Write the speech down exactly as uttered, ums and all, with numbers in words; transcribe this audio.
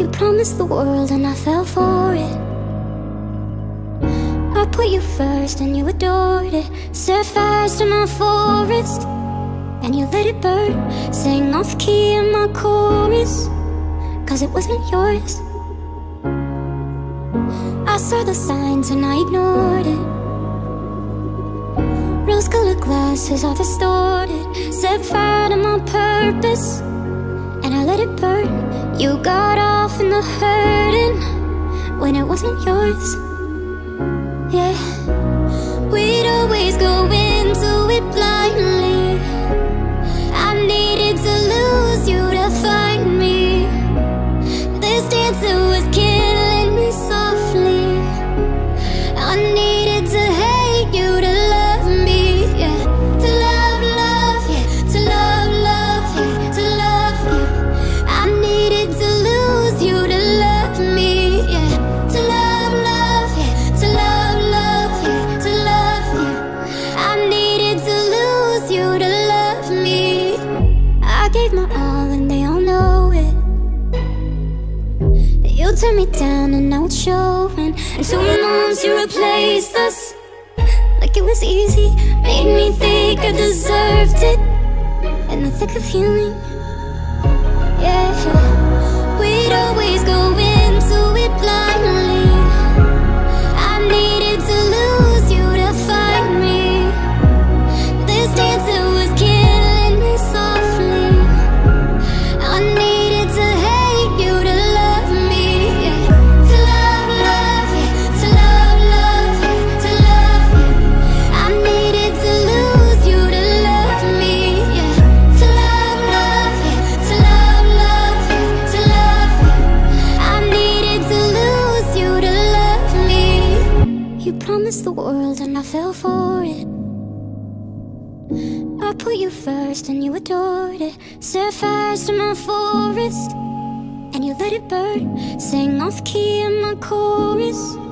You promised the world and I fell for it. I put you first and you adored it. Set fires to my forest and you let it burn. Sang off key in my chorus, cause it wasn't yours. I saw the signs and I ignored it. Rose-colored glasses all distorted. Set fire to my purpose and I let it burn. You got off in the hurting when it wasn't yours. Yeah, we'd always go into it blindly. I needed to lose you to find me. This dancer was killing me softly. I needed to hate you to love me. Yeah, to love, love you, yeah. To love, love you, yeah. To love you. Yeah. I needed to lose you to love me. Yeah, to love, love you, yeah. To love, love you, yeah. To love you. Yeah. I needed to lose you to love me. I gave my all and they all know it. You turned me down and now it's showing. And two months you replaced us like it was easy. Made me think I deserved it in the thick of healing. Yeah, we'd always go into it blindly. I needed to lose you to find me. This dancer was killing me softly. I needed to hate you to love me. Yeah. To love, love you, to love, love you, to love you. I needed to lose you to love me. Yeah. To love, love you, to love, love you, to love you. I needed to lose you to love me. You promised the world and I fell for it. I put you first and you adored it. Set fires to my forest and you let it burn. Sang off key in my chorus,